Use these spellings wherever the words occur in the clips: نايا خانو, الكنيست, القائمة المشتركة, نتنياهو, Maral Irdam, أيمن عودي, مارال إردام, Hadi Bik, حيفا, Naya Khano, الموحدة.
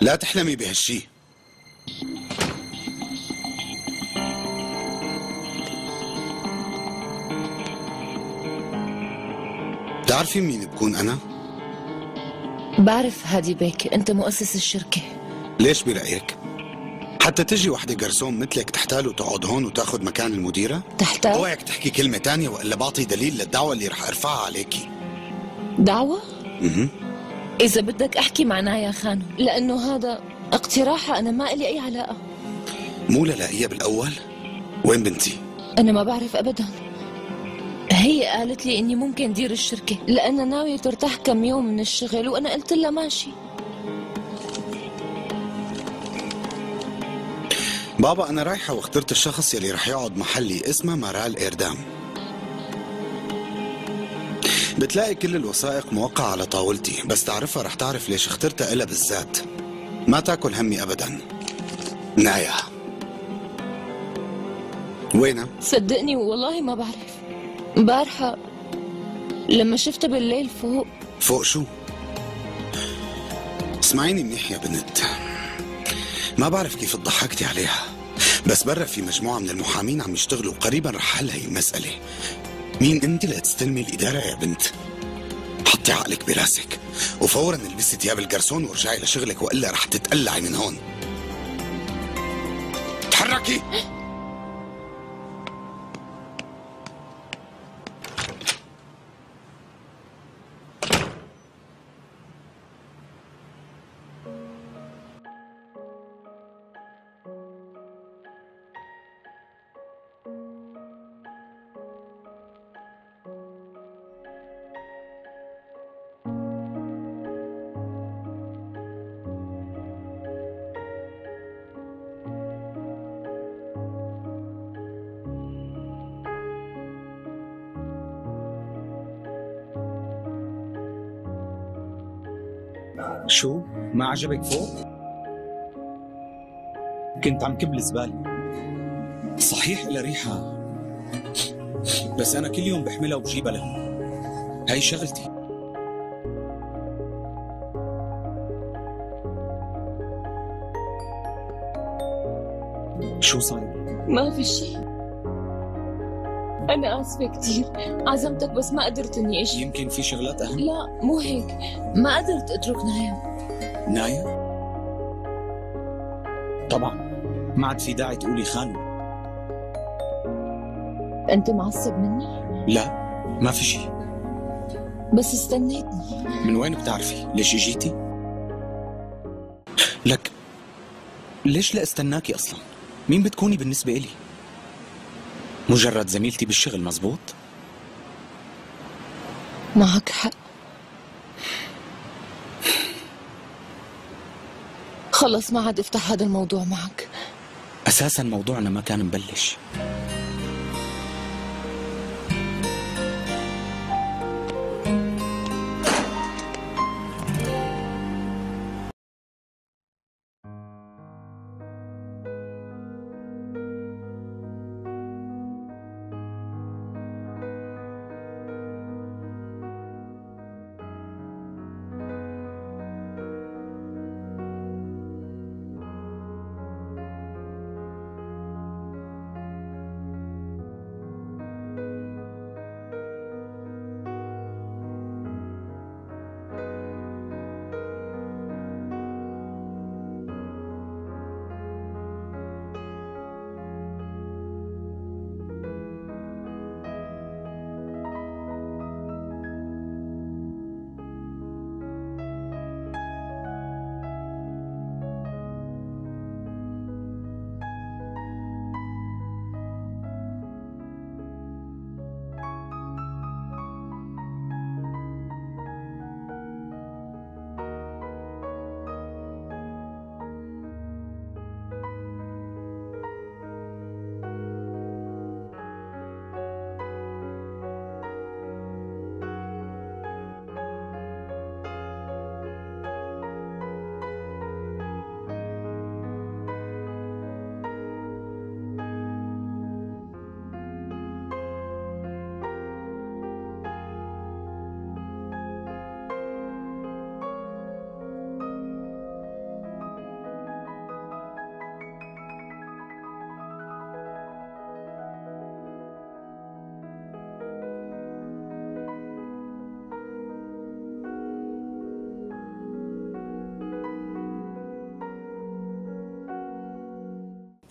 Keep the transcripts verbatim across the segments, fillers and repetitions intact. لا تحلمي بهالشي. بتعرفي مين بكون أنا؟ بعرف هادي بيك، أنت مؤسس الشركة. ليش برأيك؟ حتى تجي وحدة جرسون مثلك تحتال وتقعد هون وتاخد مكان المديرة؟ تحتال؟ اوعك تحكي كلمة تانية وإلا بعطي دليل للدعوة اللي رح أرفعها عليكي. دعوة؟ اها. إذا بدك أحكي مع نايا خانو، لأنه هذا اقتراحها، أنا ما إلي أي علاقة. مو للاقيها بالأول؟ وين بنتي؟ أنا ما بعرف أبداً. هي قالت لي إني ممكن دير الشركة لأنها ناوية ترتاح كم يوم من الشغل، وأنا قلت لها ماشي. بابا أنا رايحة واخترت الشخص يلي رح يقعد محلي، اسمه مارال إردام. بتلاقي كل الوثائق موقعة على طاولتي، بس تعرفها رح تعرف ليش اخترتها إلها بالذات. ما تاكل همي أبدا. نايا وينها؟ صدقني والله ما بعرف. امبارحة لما شفتها بالليل فوق. فوق شو؟ اسمعيني منيح يا بنت، ما بعرف كيف اتضحكتي عليها، بس برا في مجموعة من المحامين عم يشتغلوا وقريبا رح حل هي المسألة. مين انت لتستلمي الإدارة يا بنت؟ حطي عقلك براسك وفورا البسي ثياب الجرسون وارجعي لشغلك والا رح تتقلعي من هون. تحركي. شو؟ ما عجبك فوق؟ كنت عم كب الزبالة. صحيح إلها ريحة، بس أنا كل يوم بحملها وبجيبها لهون، هاي شغلتي. شو صار؟ ما في شي، أنا آسفة كثير، عزمتك بس ما قدرت إني أجي. يمكن في شغلات أهم؟ لا مو هيك، ما قدرت أترك نايا. نايا؟ طبعاً، ما عاد في داعي تقولي خانو. أنت معصب مني؟ لا، ما في شيء. بس استنيتني. من وين بتعرفي؟ ليش إجيتي؟ لك ليش لا استناكي أصلاً؟ مين بتكوني بالنسبة إلي؟ مجرد زميلتي بالشغل، مزبوط؟ معك حق، خلص ما عاد افتح هذا الموضوع معك. أساساً موضوعنا ما كان مبلش.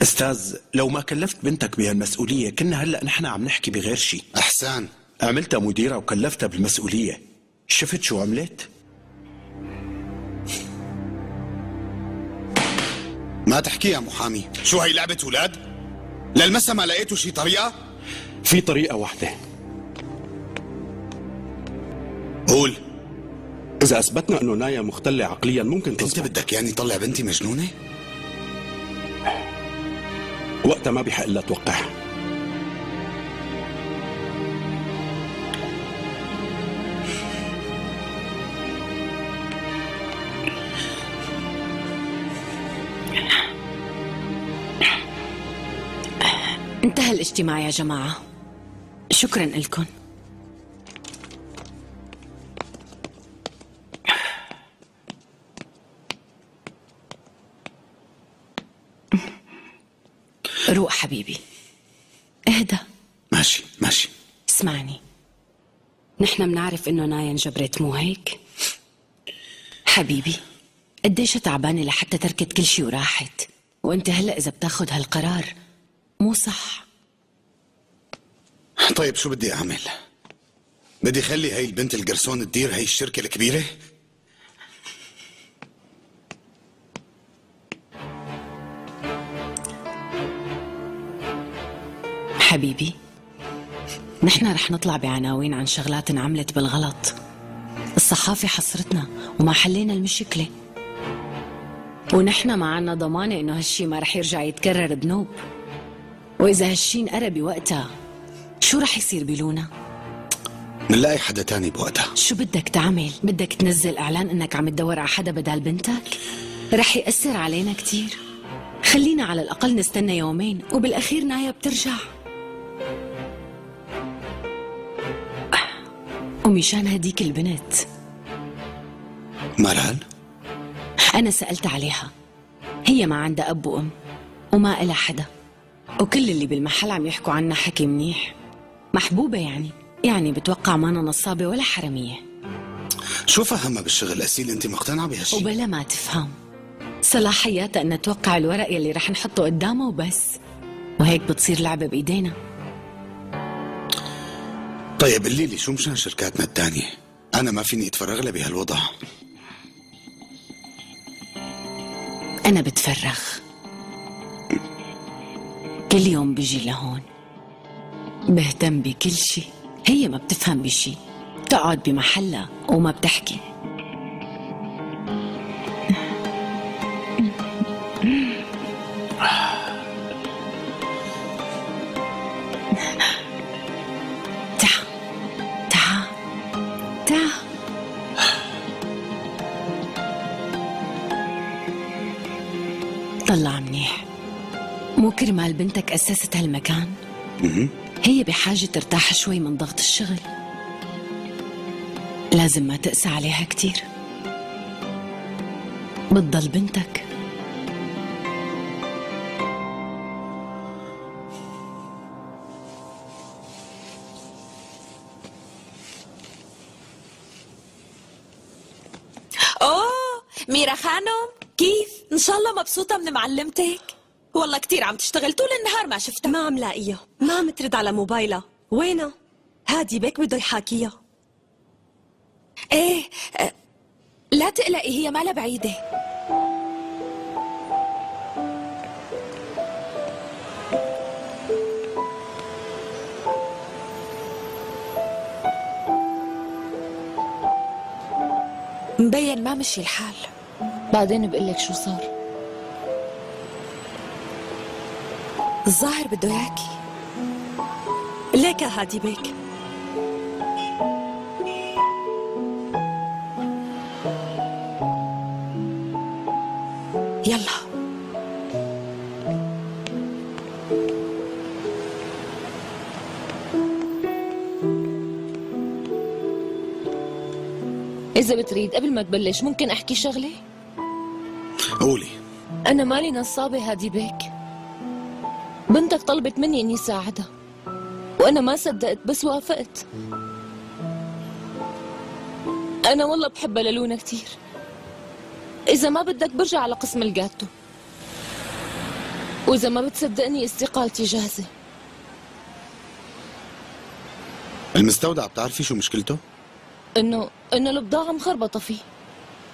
استاذ، لو ما كلفت بنتك بهالمسؤولية كنا هلا نحن عم نحكي بغير شيء. احسان، عملتها مديرة وكلفتها بالمسؤولية، شفت شو عملت؟ ما تحكي يا محامي، شو هي لعبة اولاد؟ للمسا ما لقيتوا شي طريقة؟ في طريقة واحدة. قول. إذا أثبتنا إنه نايا مختلة عقليا ممكن تظبط. أنت بدك يعني طلع بنتي مجنونة؟ وقتها ما بحق لها توقع. انتهى الاجتماع يا جماعة، شكرا لكم. روح حبيبي، اهدى. ماشي ماشي. اسمعني، نحن بنعرف انه نايا انجبرت، مو هيك؟ حبيبي قديش تعبانة لحتى تركت كل شي وراحت، وانت هلا اذا بتاخد هالقرار مو صح. طيب شو بدي اعمل؟ بدي خلي هاي البنت القرصون تدير هاي الشركة الكبيرة؟ حبيبي نحن رح نطلع بعناوين عن شغلات انعملت بالغلط، الصحافة حصرتنا وما حلينا المشكلة، ونحن ما عنا ضمانة انه هالشي ما رح يرجع يتكرر بنوب، وإذا هالشي انقرى بوقتها شو رح يصير بلونا؟ بنلاقي حدا تاني بوقتها. شو بدك تعمل؟ بدك تنزل إعلان إنك عم تدور على حدا بدال بنتك؟ رح يأثر علينا كتير، خلينا على الأقل نستنى يومين وبالأخير نايا بترجع. ومشان هديك البنت مرال؟ أنا سألت عليها، هي ما عندها أب وأم وما إلها حدا، وكل اللي بالمحل عم يحكوا عنا حكي منيح. محبوبة يعني، يعني بتوقع مانا نصابة ولا حرامية. شو فهمها بالشغل أسيل؟ أنت مقتنعة بهالشي؟ وبلا ما تفهم، صلاحياتها أن نتوقع الورق يلي رح نحطه قدامه وبس، وهيك بتصير لعبة بإيدينا. طيب قلي لي شو مشان شركاتنا الثانية؟ أنا ما فيني أتفرغ لها بهالوضع. أنا بتفرغ كل يوم، بيجي لهون بهتم بكل شي، هي ما بتفهم بشي، بتقعد بمحلها وما بتحكي. تعا تعا تعا. طلع منيح، مو كرمال بنتك أسست هالمكان؟ هي بحاجة ترتاح شوي من ضغط الشغل، لازم ما تقسى عليها كتير، بتضل بنتك. أوه ميرا خانم، كيف؟ إن شاء الله مبسوطة من معلمتك؟ والله كتير عم تشتغل طول النهار، ما شفتها. ما عم لاقيها، ما عم ترد على موبايلها، وينها؟ هادي بيك بده يحاكيها. ايه أه لا تقلقي، هي مالها بعيدة. مبين ما مشي الحال. بعدين بقلك شو صار. الظاهر بده ياكي. ليك يا هادي بيك، يلا. إذا بتريد قبل ما تبلش ممكن أحكي شغلة؟ قولي. أنا مالي نصابة هادي بيك، بنتك طلبت مني اني ساعدها وانا ما صدقت بس وافقت. انا والله بحبها للونا كثير، اذا ما بدك برجع على قسم الجاتو. وإذا ما بتصدقني استقالتي جاهزة. المستودع بتعرفي شو مشكلته؟ إنه إنه البضاعة مخربطة فيه.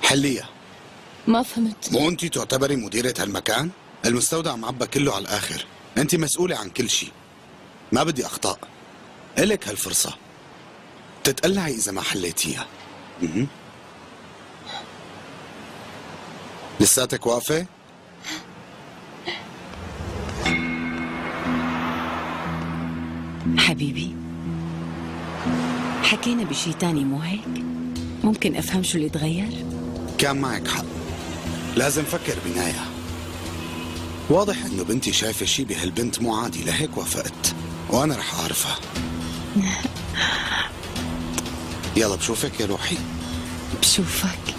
حليها. ما فهمت. مو أنت تعتبري مديرة هالمكان؟ المستودع معبى كله على الآخر، أنت مسؤولة عن كل شيء. ما بدي أخطاء. إلك هالفرصة. تتقلعي إذا ما حليتيها. م -م. لساتك واقفة؟ حبيبي حكينا بشي تاني مو هيك؟ ممكن أفهم شو اللي تغير؟ كان معك حق، لازم فكر بنايا. واضح إنه بنتي شايفة شي بهالبنت مو عادي، لهيك وافقت وأنا رح أعرفها. يلا بشوفك يا روحي. بشوفك.